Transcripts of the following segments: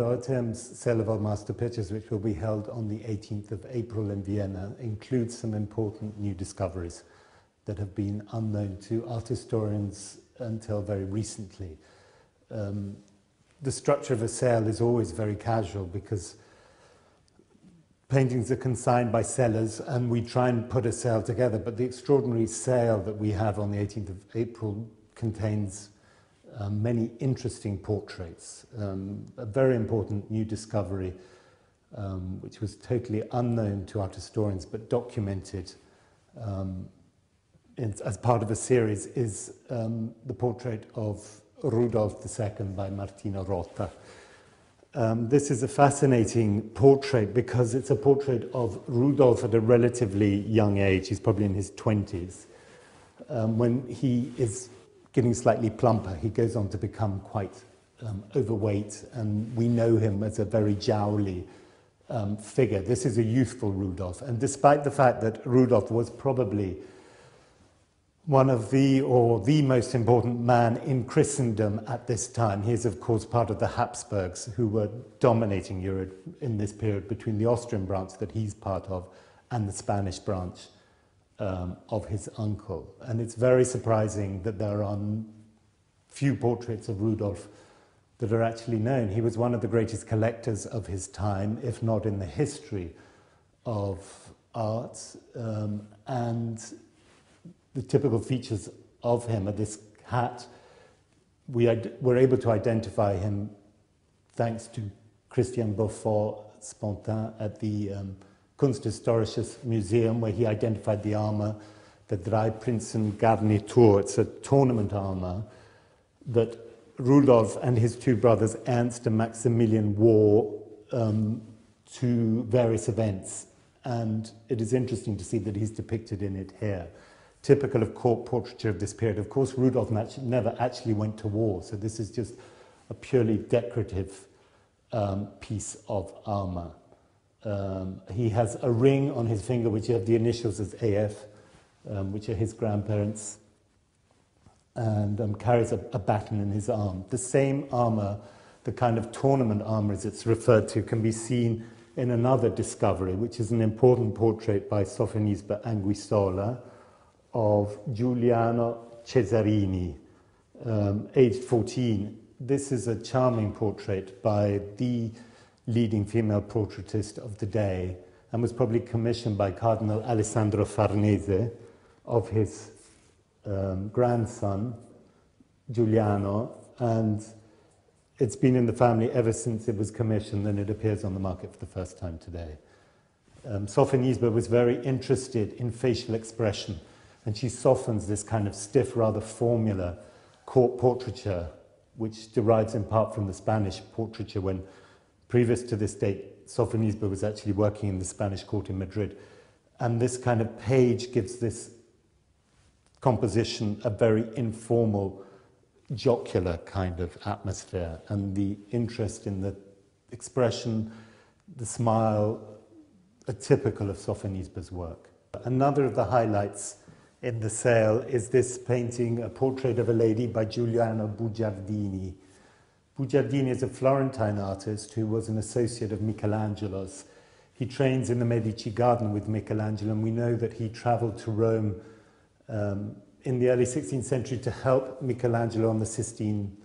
Dorotheum's Salvo Master Pictures, which will be held on the 18th of April in Vienna, includes some important new discoveries that have been unknown to art historians until very recently. The structure of a sale is always very casual because paintings are consigned by sellers and we try and put a sale together, but the extraordinary sale that we have on the 18th of April contains many interesting portraits. A very important new discovery, which was totally unknown to art historians but documented as part of a series, is the portrait of Rudolf II by Martino Rota. This is a fascinating portrait because it's a portrait of Rudolf at a relatively young age. He's probably in his 20s. When he is getting slightly plumper, he goes on to become quite overweight, and we know him as a very jowly figure. This is a youthful Rudolf, and despite the fact that Rudolf was probably one of the most important man in Christendom at this time. He is, of course, part of the Habsburgs, who were dominating Europe in this period between the Austrian branch that he's part of and the Spanish branch of his uncle. And it's very surprising that there are few portraits of Rudolf that are actually known. He was one of the greatest collectors of his time, if not in the history of art, and the typical features of him are this hat. We were able to identify him thanks to Christian Beaufort, Spontin, at the Kunsthistorisches Museum, where he identified the armor, the Drei Prinzen Garnitur. It's a tournament armor that Rudolf and his two brothers, Ernst and Maximilian, wore to various events. And it is interesting to see that he's depicted in it here. Typical of court portraiture of this period. Of course, Rudolf never actually went to war, so this is just a purely decorative piece of armor. He has a ring on his finger, which have the initials as AF, which are his grandparents, and carries a baton in his arm. The same armor, the kind of tournament armor as it's referred to, can be seen in another discovery, which is an important portrait by Sofonisba Anguissola, of Giuliano Cesarini, aged 14. This is a charming portrait by the leading female portraitist of the day and was probably commissioned by Cardinal Alessandro Farnese of his grandson, Giuliano, and it's been in the family ever since it was commissioned, and it appears on the market for the first time today. Sofonisba was very interested in facial expression, and she softens this kind of stiff, rather formula court portraiture, which derives in part from the Spanish portraiture, when previous to this date, Sofonisba was actually working in the Spanish court in Madrid. And this kind of page gives this composition a very informal, jocular kind of atmosphere. And the interest in the expression, the smile, are typical of Sofonisba's work. Another of the highlights in the sale is this painting, a portrait of a lady by Giuliano Bugiardini. Bugiardini is a Florentine artist who was an associate of Michelangelo's. He trains in the Medici Garden with Michelangelo, and we know that he traveled to Rome in the early 16th century to help Michelangelo on the Sistine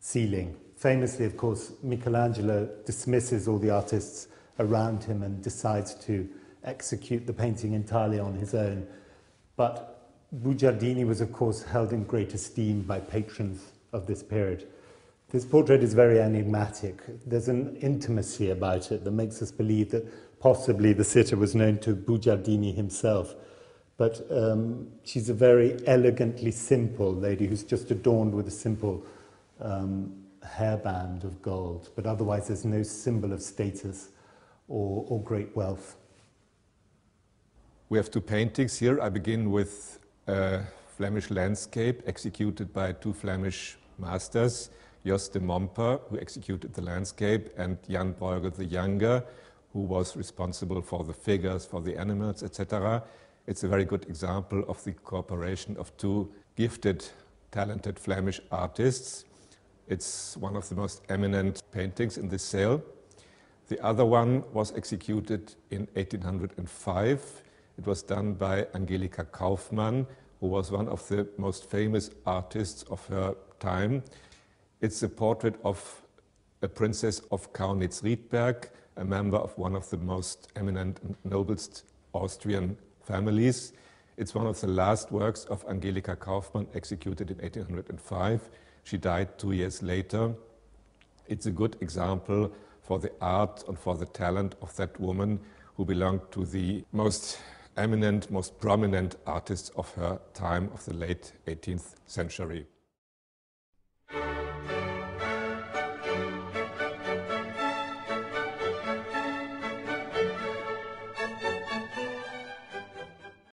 ceiling. Famously, of course, Michelangelo dismisses all the artists around him and decides to execute the painting entirely on his own. But Bugiardini was, of course, held in great esteem by patrons of this period. This portrait is very enigmatic. There's an intimacy about it that makes us believe that possibly the sitter was known to Bugiardini himself. But she's a very elegantly simple lady who's just adorned with a simple hairband of gold. But otherwise, there's no symbol of status or great wealth. We have two paintings here. I begin with a Flemish landscape executed by two Flemish masters, Jost de Momper, who executed the landscape, and Jan Breughel the Younger, who was responsible for the figures, for the animals, etc. It's a very good example of the cooperation of two gifted, talented Flemish artists. It's one of the most eminent paintings in this sale. The other one was executed in 1805. It was done by Angelica Kauffman, who was one of the most famous artists of her time. It's a portrait of a princess of Kaunitz-Rietberg, a member of one of the most eminent and noblest Austrian families. It's one of the last works of Angelica Kauffman, executed in 1805. She died 2 years later. It's a good example for the art and for the talent of that woman, who belonged to the most eminent, most prominent artists of her time, of the late 18th century.